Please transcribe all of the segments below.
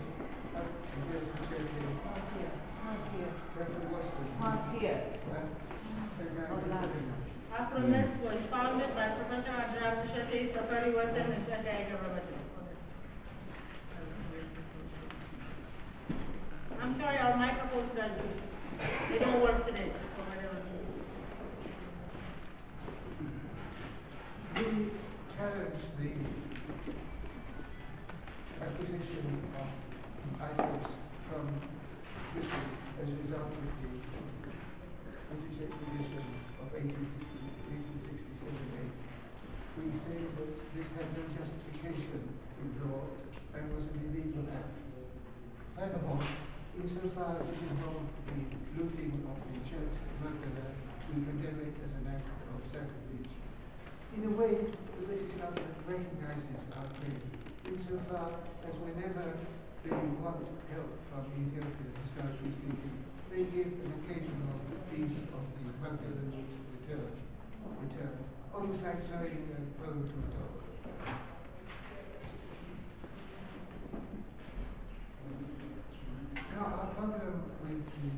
this Afromet was founded by Professor Adra Sushati Safari Watson and Sakai Gavamati. I'm sorry, our microphones don't work today. We challenge the acquisition of items from Britain as a result of the British acquisition of 1867-8. We say that this had no justification in law and was an illegal act. Furthermore, insofar as it involved the looting of the church of Magdala, we condemn it as an act of sacrilege. In a way, the British government recognizes our trade, insofar as whenever they want help from Ethiopia, historically speaking, they give an occasional piece of the Magdala root return, almost like sewing a bone to a dog. Now, our problem with the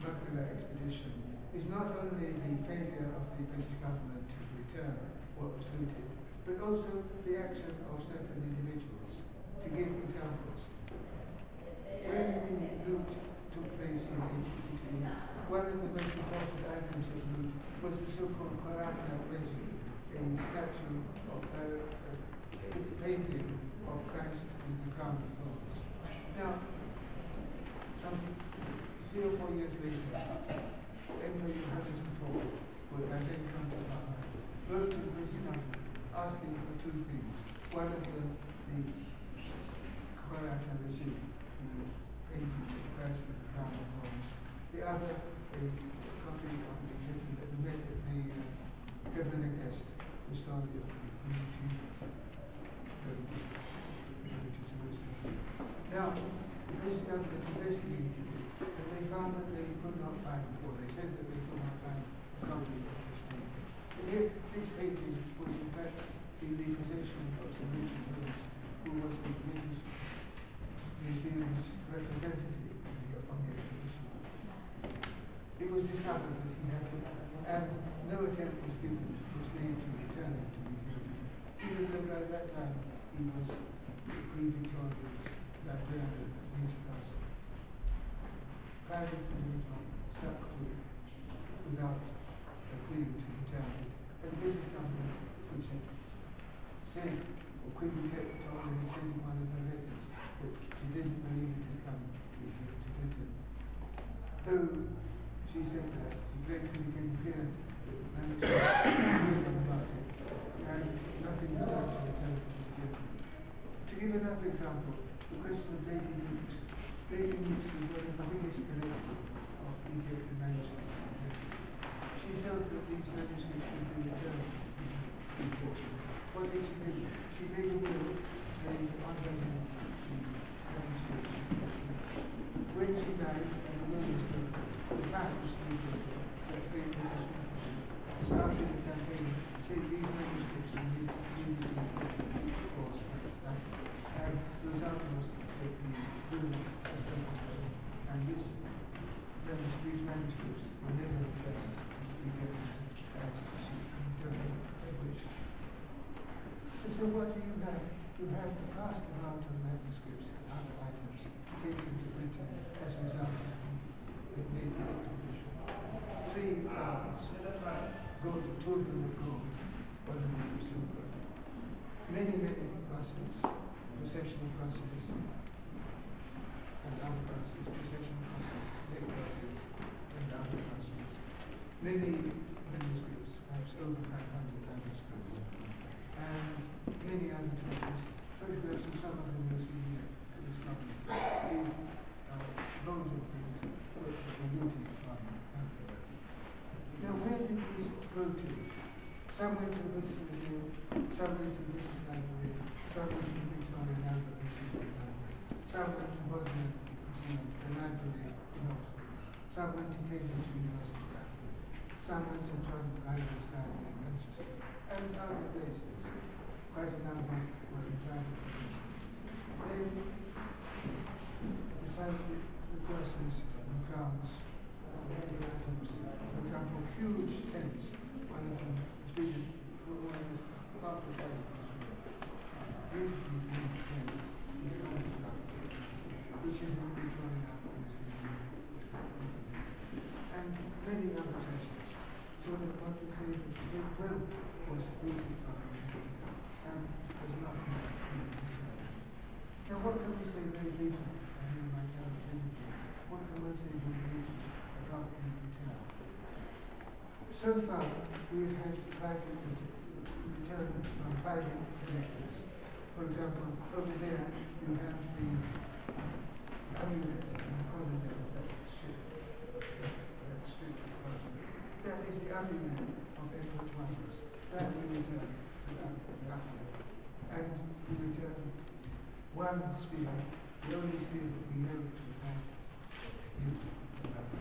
Magdala expedition is not only the failure of the British government to return what was looted, but also the action of certain individuals. To give examples, when the loot took place in 1868, one of the most important items of loot was the so-called Karata Rezu, a statue of a painting of Christ with the crown of thorns. Now, some 3 or 4 years later, Emperor Johannes IV, who had then come to power, wrote to the British government asking for 2 things. One of them, the Karata Rezu, painting of Christ with the crown of thorns. The other, a copy of the Gest, the story of the community to Jerusalem. Now, the British government investigated it, and they found that they could not find, or they said that they could not find a copy of this painting. And yet, this painting was in fact in the possession of the British Williams, who was the British Museum's representative on the exhibition. It was discovered that he had and no attempt was given was made to return it to Ethiopia, even though by that time he was Queen Victoria's librarian at Windsor Castle. Private Museum stuck to it without agreeing to return it, and the British government could say, or could be taken to order and send one of her letters that she didn't believe it had come to Britain. Though she said that, it greatly became clear that the management of the market and nothing was done to return it to Ethiopia. To give another example, the question of Lady Newkes. Lady Newkes was one of the biggest collectors of Ethiopian manuscripts in Ethiopia. She felt that these manuscripts should be returned to Ethiopia. What did she do? She made a will saying that one day the manuscripts should be returned. When she died, and the will was done, the fact was needed that they started the campaign saying these manuscripts were needed to cause that. And the result was that the bill was done. And these manuscripts were never returned to the government as they wished. And so what do you have? You have a vast amount of manuscripts and other items taken to Britain as a result of £3, gold, two of them were gold, one of them was silver. Many, many crosses, processional crosses, and other crosses, processional crosses, leg crosses, and other crosses. Many manuscripts, perhaps over 500 manuscripts, and many other trophies. Photographs of some of them you'll see here at this moment. These golden things were looted from Africa. Now, where did these go to? Some went to the British Museum, some went to the British Library, some went to the Victorian Albert Museum, some went to Bodleian Museum, the Library in Oxford, some went to Cambridge University, some went to John Rylands Library in Manchester, and other places. Quite a number were in private positions. say very little in Magdala anything. What can I say very little about any detail? So far, we've had private determined from private collectors. For example, over there, you have the amulet in the corridor of that strip of parchment. That is the amulet of Edward Wallace. That we return to the afterlife. And we return one sphere, the only sphere that we know to be used in that.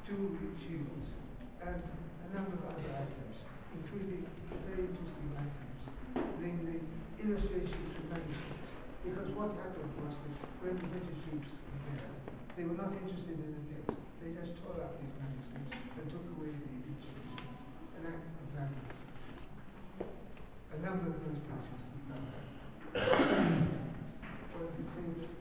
Two shields and a number of other items, including very interesting items, namely illustrations from manuscripts. Because what happened was that when the British troops were there, they were not interested in the text. They just tore up these manuscripts and took away the illustrations, an act of vandalism. A number of those pictures have done that. Well, it seems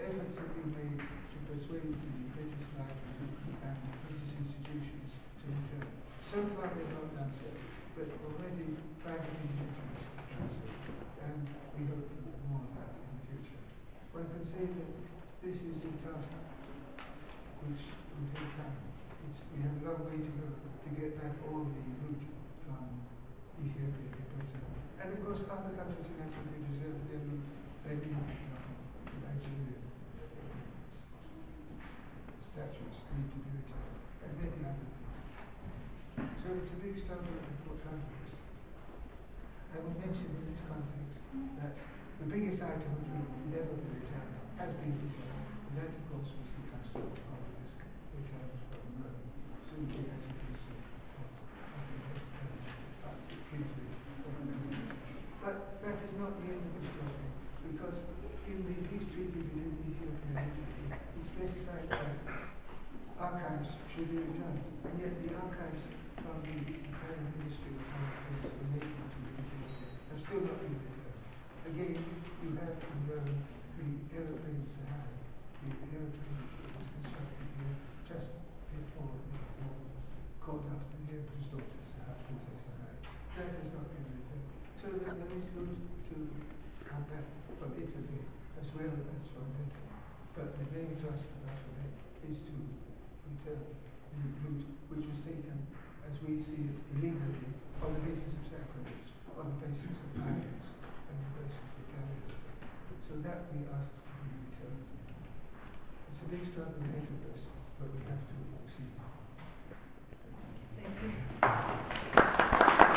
efforts have been made to persuade the British Library and the British institutions to return. So far they've not done so, but already private individuals have done so, and we hope for more of that in the future. One can say that this is a task which will take time. We have a long way to go to get back all the route from Ethiopia to Britain. And of course other countries in Africa deserve their route. They need Nigeria. Statues need to do it, and many other things. So it's a big struggle for countries. I would mention in this context that the biggest item of route that would ever be returned has been returned, and that of course was the custom of this return from Rome, through the agitation of But that is not the end of the story, because in the peace treaty between Ethiopia and Italy, it specified that archives should be returned, and yet the archives from the Italian Ministry of Foreign Affairs related to Ethiopia have still not been returned. Again, you have in Rome the aeroplane Sahai, the aeroplane that was constructed here just before the war, called after the emperor's daughter, Princess Sahai. That has not been returned. So that there is good to come back from Italy as well as from Britain. But the main thrust of that is to return the route which was taken, as we see it, illegally, on the basis of sacrilege, on the basis of violence, and the basis of terrorism. So that we ask to be returned. It's a big struggle ahead of us, but we have to proceed. Thank you.